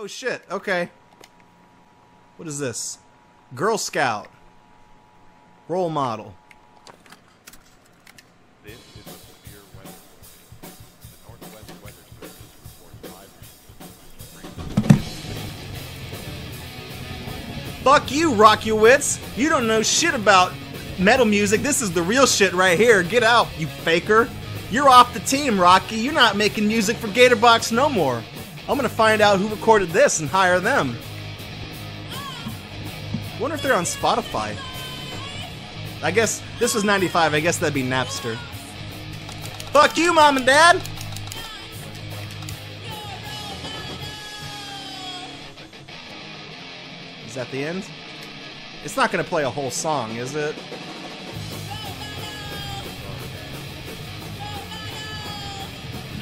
Oh shit, okay. What is this? Girl Scout. Role model. This is a severe weather warning. The Northwest Weather Service reports 5 degrees. Fuck you, Rockyowitz! You don't know shit about metal music. This is the real shit right here. Get out, you faker. You're off the team, Rocky. You're not making music for Gatorbox no more. I'm gonna find out who recorded this and hire them. Wonder if they're on Spotify. I guess this was 95. I guess that'd be Napster. Fuck you, Mom and Dad! Is that the end? It's not gonna play a whole song, is it?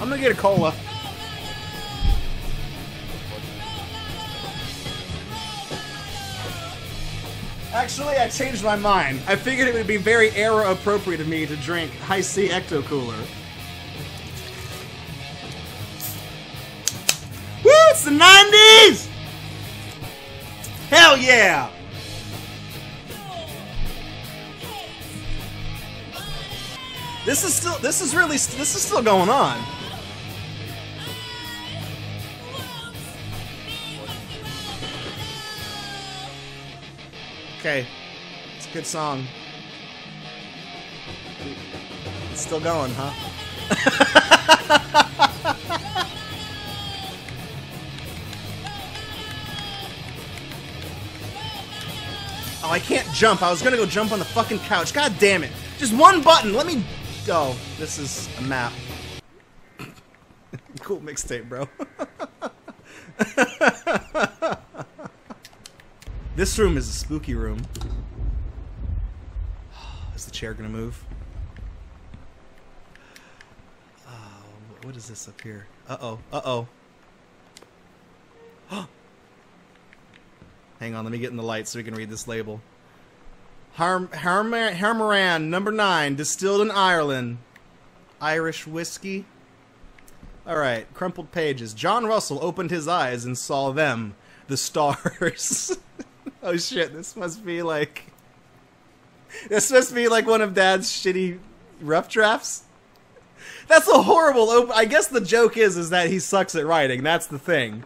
I'm gonna get a cola. Actually, I changed my mind. I figured it would be very era appropriate of me to drink Hi-C Ecto Cooler. Woo! It's the 90s! Hell yeah! This is still going on. Okay, it's a good song. It's still going, huh? Oh, I can't jump. I was gonna go jump on the fucking couch. God damn it. Just one button. Let me go. Oh, this is a map. Cool mixtape, bro. This room is a spooky room. Is the chair gonna move? Oh, what is this up here? Uh-oh, uh-oh. Hang on, let me get in the light so we can read this label. Harmoran, number 9, distilled in Ireland. Irish whiskey. Alright, crumpled pages. John Russell opened his eyes and saw them, the stars. Oh shit, this must be like one of Dad's shitty rough drafts. That's a horrible open. I guess the joke is that he sucks at writing. That's the thing.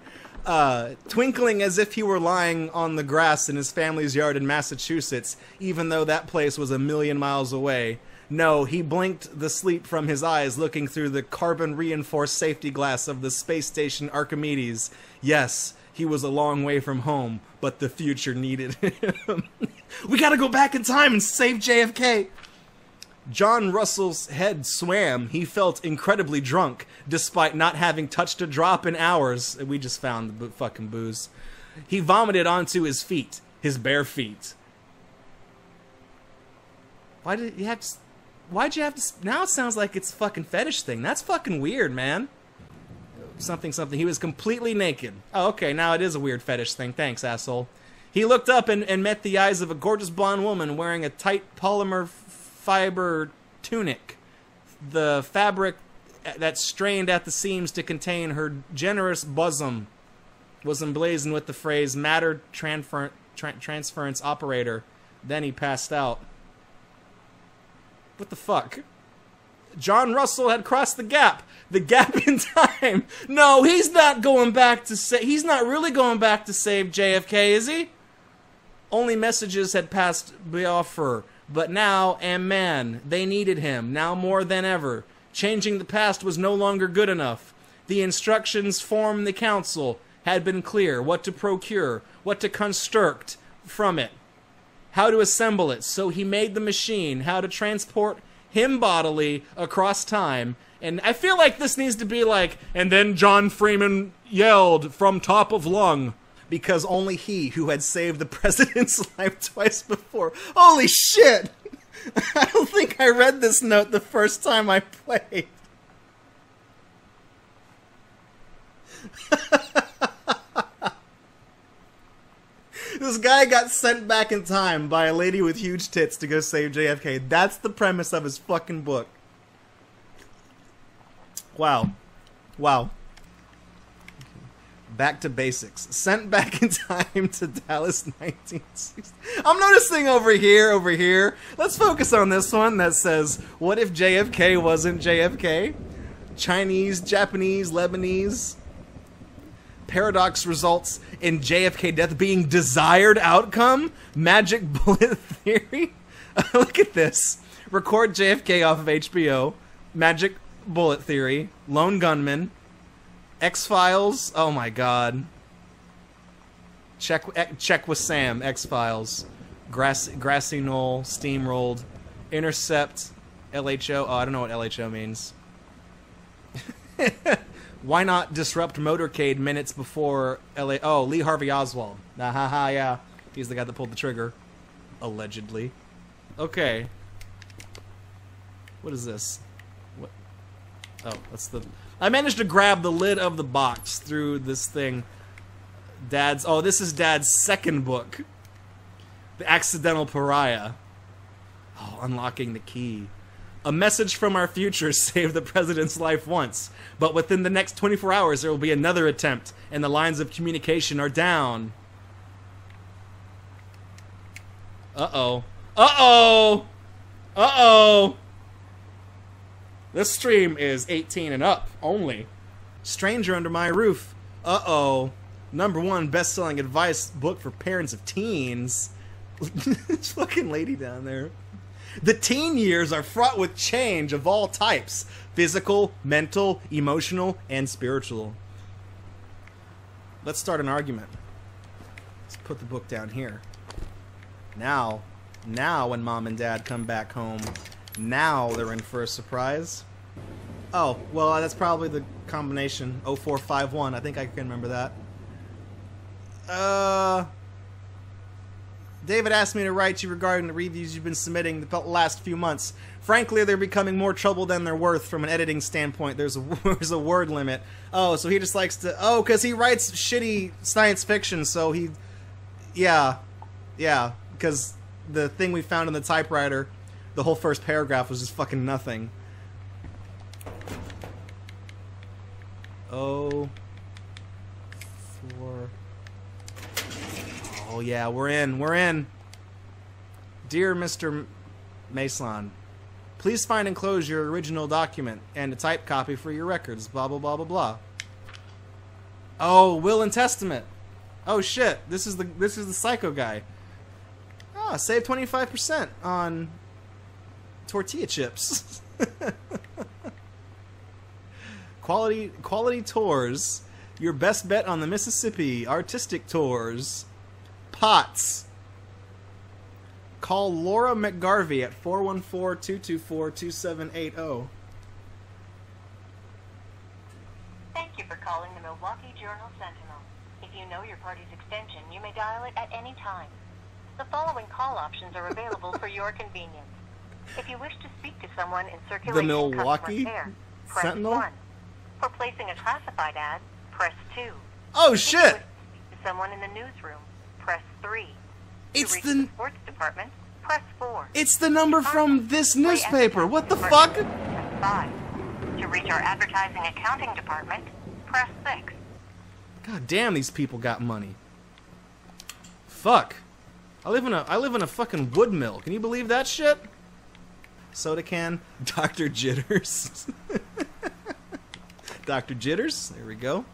Twinkling as if he were lying on the grass in his family's yard in Massachusetts, even though that place was a million miles away. No, he blinked the sleep from his eyes, looking through the carbon-reinforced safety glass of the space station Archimedes. Yes. He was a long way from home, but the future needed him. We gotta go back in time and save JFK! John Russell's head swam. He felt incredibly drunk, despite not having touched a drop in hours. We just found the fucking booze. He vomited onto his feet. His bare feet. Why'd you have to... Now it sounds like it's a fucking fetish thing. That's fucking weird, man. Something, something. He was completely naked. Oh, okay, now it is a weird fetish thing. Thanks, asshole. He looked up and met the eyes of a gorgeous blonde woman wearing a tight polymer fiber tunic. The fabric that strained at the seams to contain her generous bosom was emblazoned with the phrase matter transference operator. Then he passed out. What the fuck? John Russell had crossed the gap in time. No, he's not going back to save. He's not really going back to save JFK, is he? Only messages had passed Biafra, but now, and man, they needed him now more than ever. Changing the past was no longer good enough. The instructions from the council had been clear: what to procure, what to construct from it, how to assemble it. So he made the machine. How to transport him bodily across time. And I feel like this needs to be like, and then John Freeman yelled from top of lung, because only he who had saved the president's life twice before. Holy shit! I don't think I read this note the first time I played. This guy got sent back in time by a lady with huge tits to go save JFK. That's the premise of his fucking book. Wow. Wow. Back to basics. Sent back in time to Dallas 1960. I'm noticing over here. Let's focus on this one that says, what if JFK wasn't JFK? Chinese, Japanese, Lebanese. Paradox results in JFK death being desired outcome? Magic bullet theory? Look at this. Record JFK off of HBO. Magic bullet theory. Lone gunman. X-Files, oh my god. Check with Sam, X-Files. Grassy Knoll, Steamrolled. Intercept, LHO, oh I don't know what LHO means. Why not disrupt motorcade minutes before LA, oh, Lee Harvey Oswald. Haha, yeah, he's the guy that pulled the trigger. Allegedly. Okay. What is this? What? Oh, that's the... I managed to grab the lid of the box through this thing. Dad's... Oh, this is Dad's second book. The Accidental Pariah. Oh, unlocking the key. A message from our future saved the president's life once, but within the next 24 hours there will be another attempt, and the lines of communication are down. Uh-oh. Uh-oh! Uh-oh! This stream is 18 and up, only. Stranger Under My Roof. Uh-oh. #1 best-selling advice book for parents of teens. This fucking lady down there. The teen years are fraught with change of all types. Physical, mental, emotional, and spiritual. Let's start an argument. Let's put the book down here. Now when mom and dad come back home, now they're in for a surprise. Oh, well, that's probably the combination. 0451, I think I can remember that. David asked me to write you regarding the reviews you've been submitting the last few months. Frankly, they're becoming more trouble than they're worth from an editing standpoint. There's a word limit. Oh, so he just likes to... Oh, because he writes shitty science fiction, so he... Yeah, because the thing we found in the typewriter... The whole first paragraph was just fucking nothing. Oh yeah, we're in. Dear Mr. Mason, please find and close your original document and a type copy for your records, blah, blah, blah, blah, blah. Oh, will and testament. Oh shit, this is the psycho guy. Oh, save 25% on... tortilla chips. Quality tours. Your best bet on the Mississippi. Artistic tours. Pots. Call Laura McGarvey at 414-224-2780. Thank you for calling the Milwaukee Journal Sentinel. If you know your party's extension, you may dial it at any time. The following call options are available for your convenience. If you wish to speak to someone in circulation customer care, press Sentinel? 1. For placing a classified ad, press 2. Oh, shit! If you wish to speak to someone in the newsroom, press 3. It's the sports department, press 4. It's the number from this newspaper. What the fuck? Press 5. To reach our advertising accounting department, press 6. God damn, these people got money. Fuck. I live in a fucking wood mill. Can you believe that shit? Soda can, Dr. Jitters. Dr. Jitters, there we go.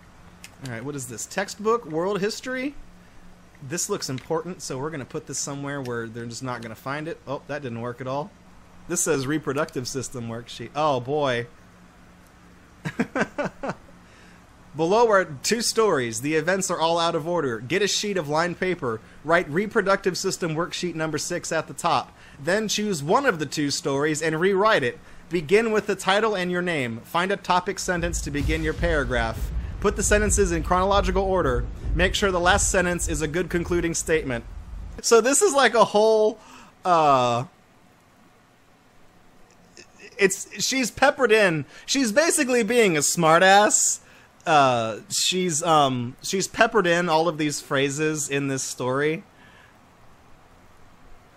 Alright, what is this? Textbook, world history. This looks important, so we're going to put this somewhere where they're just not going to find it. Oh, that didn't work at all. This says reproductive system worksheet. Oh, boy. Below are 2 stories. The events are all out of order. Get a sheet of lined paper. Write reproductive system worksheet number 6 at the top. Then choose one of the 2 stories and rewrite it. Begin with the title and your name. Find a topic sentence to begin your paragraph. Put the sentences in chronological order. Make sure the last sentence is a good concluding statement. So this is like a whole, she's peppered in. She's basically being a smartass. She's peppered in all of these phrases in this story.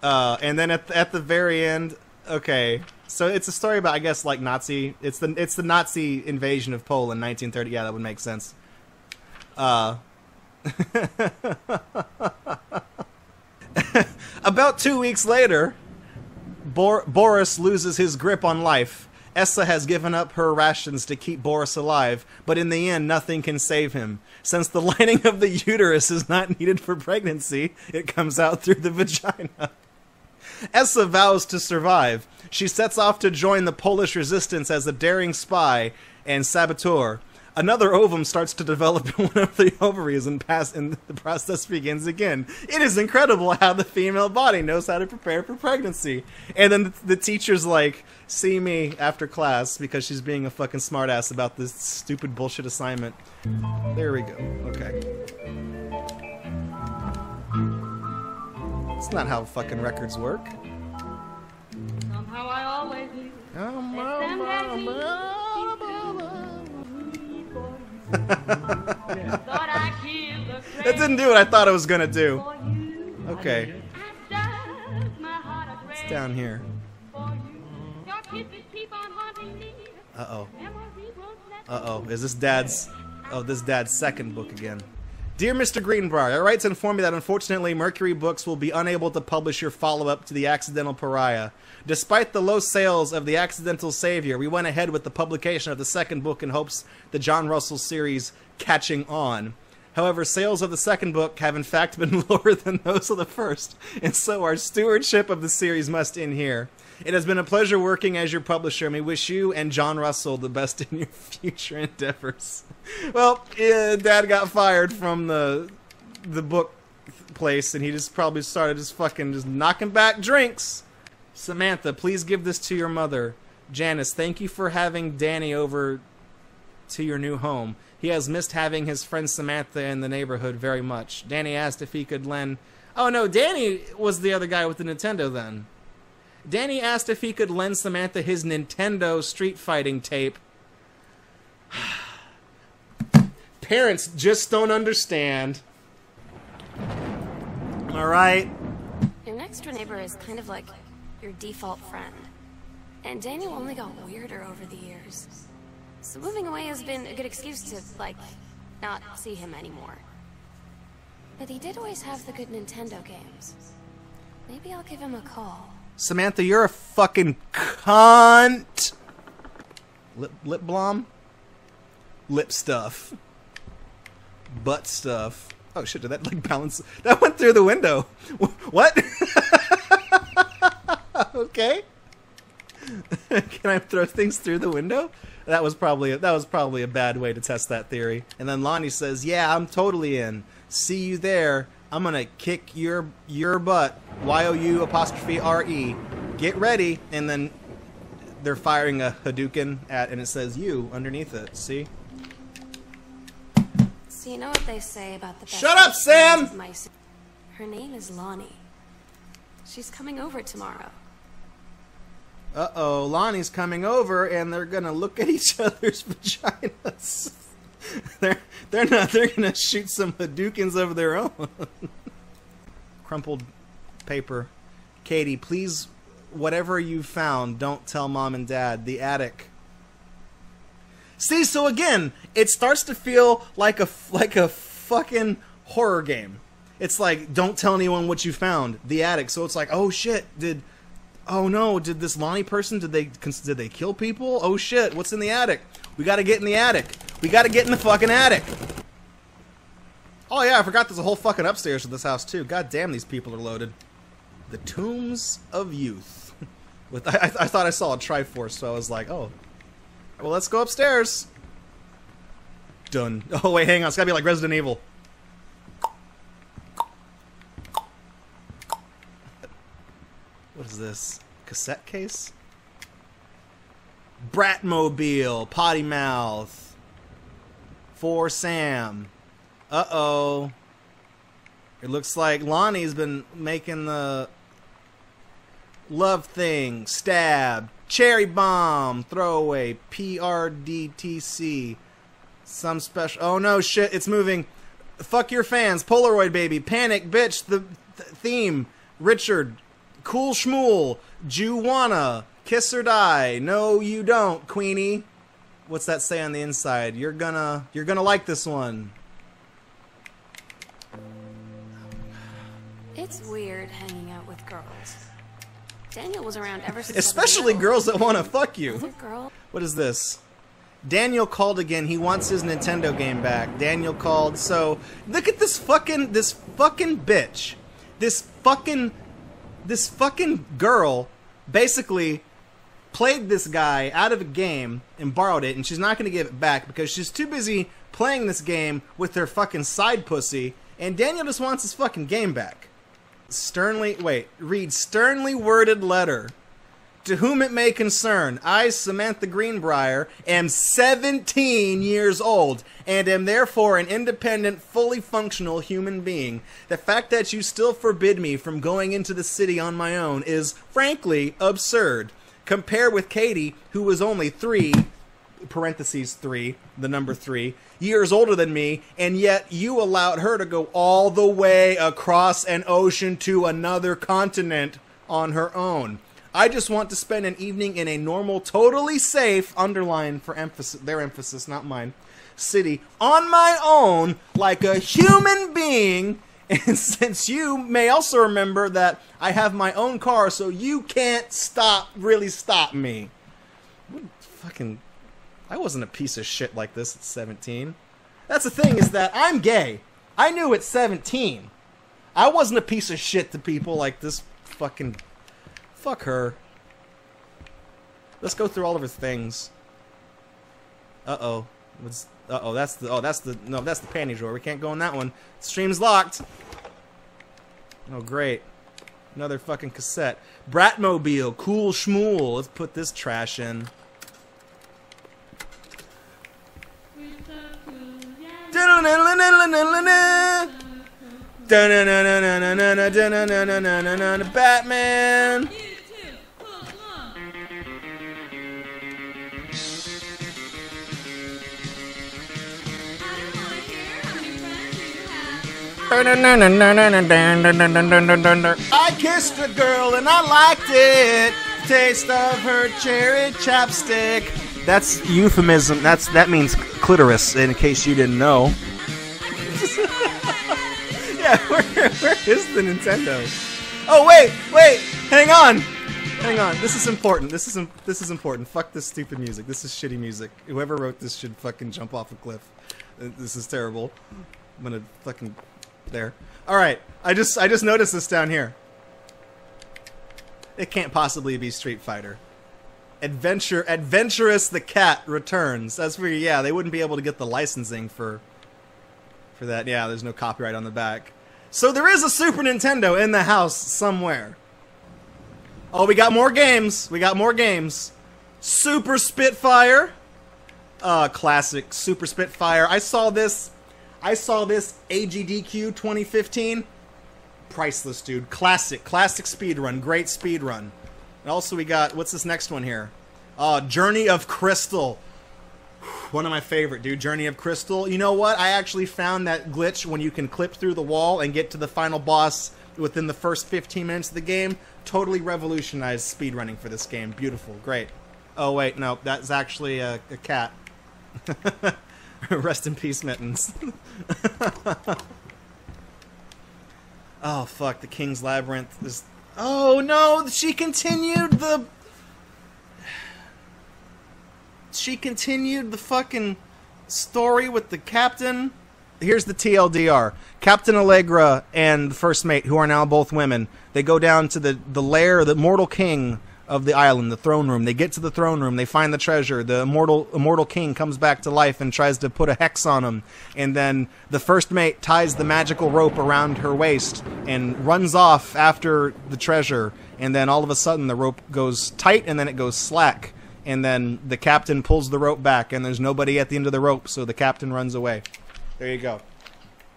And then at the very end, okay, so it's a story about, I guess, like Nazi, it's the Nazi invasion of Poland, 1930, yeah, that would make sense. About 2 weeks later, Boris loses his grip on life. Essa has given up her rations to keep Boris alive, but in the end, nothing can save him. Since the lining of the uterus is not needed for pregnancy, it comes out through the vagina. Essa vows to survive. She sets off to join the Polish resistance as a daring spy and saboteur. Another ovum starts to develop in one of the ovaries, and the process begins again. It is incredible how the female body knows how to prepare for pregnancy. And then the teacher's like, see me after class, because she's being a fucking smartass about this stupid bullshit assignment. There we go. Okay. That's not how fucking records work. Somehow I always knew. That didn't do what I thought it was gonna do. Okay. It's down here. Uh-oh. Uh-oh. Is this Dad's... Oh, this Dad's second book again. Dear Mr. Greenbrier, I write to inform you that unfortunately Mercury Books will be unable to publish your follow-up to The Accidental Pariah. Despite the low sales of The Accidental Savior, we went ahead with the publication of the second book in hopes the John Russell series catching on. However, sales of the second book have in fact been lower than those of the first, and so our stewardship of the series must end here. It has been a pleasure working as your publisher, and we wish you and John Russell the best in your future endeavors. Well, yeah, Dad got fired from the book place, and he just probably started just fucking just knocking back drinks. Samantha, please give this to your mother. Janice, thank you for having Danny over to your new home. He has missed having his friend Samantha in the neighborhood very much. Danny asked if he could lend... Oh no, Danny was the other guy with the Nintendo then. Danny asked if he could lend Samantha his Nintendo Street Fighting tape. Parents just don't understand. All right. Your next door neighbor is kind of like your default friend. And Daniel only got weirder over the years. So moving away has been a good excuse to, like, not see him anymore. But he did always have the good Nintendo games. Maybe I'll give him a call. Samantha, you're a fucking cunt. Lip blom? Lip stuff. Butt stuff. Oh shit, did that like bounce? That went through the window. What? Okay. Can I throw things through the window? That was probably a bad way to test that theory. And then Lonnie says, "Yeah, I'm totally in. See you there. I'm gonna kick your butt. YOU'_RE. Get ready." And then they're firing a Hadouken at, and it says "you" underneath it. See? So you know what they say about the best. Shut up, Sam. Her name is Lonnie. She's coming over tomorrow. Uh-oh, Lonnie's coming over, and they're gonna look at each other's vaginas. They're gonna shoot some Hadoukens of their own. Crumpled paper. Katie, please, whatever you found, don't tell Mom and Dad. The attic. See, so again, it starts to feel like a fucking horror game. It's like, don't tell anyone what you found. The attic. So it's like, oh shit, did this Lonnie person, did they kill people? Oh shit, what's in the attic? We gotta get in the attic. We gotta get in the fucking attic. Oh yeah, I forgot there's a whole fucking upstairs to this house too. God damn, these people are loaded. The Tombs of Youth. With I thought I saw a Triforce, so I was like, oh. Well, let's go upstairs. Done. Oh wait, hang on, it's gotta be like Resident Evil. What is this? Cassette case? Bratmobile, potty mouth. For Sam. Uh-oh. It looks like Lonnie's been making the love thing. Stab. Cherry bomb. Throwaway. PRDTC. Some special. Oh no, shit, it's moving. Fuck your fans. Polaroid baby. Panic, bitch. The theme. Richard. Cool Schmool, Juwana, Kiss or Die, No You Don't, Queenie. What's that say on the inside? You're gonna like this one. It's weird hanging out with girls. Daniel was around ever since. Especially girls that want to fuck you. What is this? Daniel called again. He wants his Nintendo game back. Daniel called. So look at this fucking bitch. This fucking girl basically played this guy out of a game and borrowed it, and she's not going to give it back because she's too busy playing this game with her fucking side pussy, and Daniel just wants his fucking game back. Sternly, wait, read sternly worded letter. To whom it may concern, I, Samantha Greenbrier, am 17 years old and am therefore an independent, fully functional human being. The fact that you still forbid me from going into the city on my own is, frankly, absurd. Compare with Katie, who was only 3, parentheses 3, the number 3, years older than me, and yet you allowed her to go all the way across an ocean to another continent on her own. I just want to spend an evening in a normal, totally safe, underlined for emphasis, their emphasis, not mine, city, on my own, like a human being. And since you may also remember that I have my own car, so you can't really stop me. Fucking, I wasn't a piece of shit like this at 17. That's the thing, is that I'm gay. I knew at 17. I wasn't a piece of shit to people like this fucking... Fuck her. Let's go through all of her things. Uh-oh. Uh-oh, that's the... Oh, that's the... No, that's the panty drawer. We can't go in that one. Stream's locked. Oh, great. Another fucking cassette. Bratmobile. Cool schmool. Let's put this trash in. Batman! I kissed a girl and I liked it. Taste of her cherry chapstick. That's euphemism. That means clitoris, in case you didn't know. Yeah, where is the Nintendo? Oh wait, hang on. This is important. This is important. Fuck this stupid music. This is shitty music. Whoever wrote this should fucking jump off a cliff. This is terrible. I'm gonna fucking... There. Alright, I just noticed this down here. It can't possibly be Street Fighter. Adventurous the Cat returns. That's where, yeah, they wouldn't be able to get the licensing for that. Yeah, there's no copyright on the back. So there is a Super Nintendo in the house somewhere. Oh, we got more games. Super Spitfire. Classic Super Spitfire. I saw this AGDQ 2015. Priceless, dude. Classic speedrun. Great speedrun. And also we got, what's this next one here? Journey of Crystal. One of my favorite, dude. Journey of Crystal. You know what? I actually found that glitch when you can clip through the wall and get to the final boss within the first 15 minutes of the game. Totally revolutionized speedrunning for this game. Beautiful. Great. Oh, wait. No, that's actually a cat. Rest in peace, Mittens. Oh, fuck. The King's Labyrinth is... Oh, no! She continued the fucking story with the captain. Here's the TLDR. Captain Allegra and the first mate, who are now both women, they go down to the lair, the mortal king of the island, the throne room. They get to the throne room, they find the treasure, the immortal king comes back to life and tries to put a hex on him, and then the first mate ties the magical rope around her waist and runs off after the treasure, and then all of a sudden the rope goes tight and then it goes slack, and then the captain pulls the rope back and there's nobody at the end of the rope, so the captain runs away. There you go.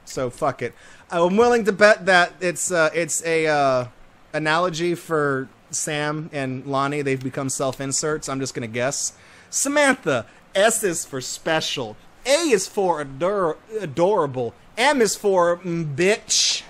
So fuck it. I'm willing to bet that it's a analogy for Sam and Lonnie. They've become self-inserts. I'm just gonna guess. Samantha. S is for special. A is for adorable. M is for bitch.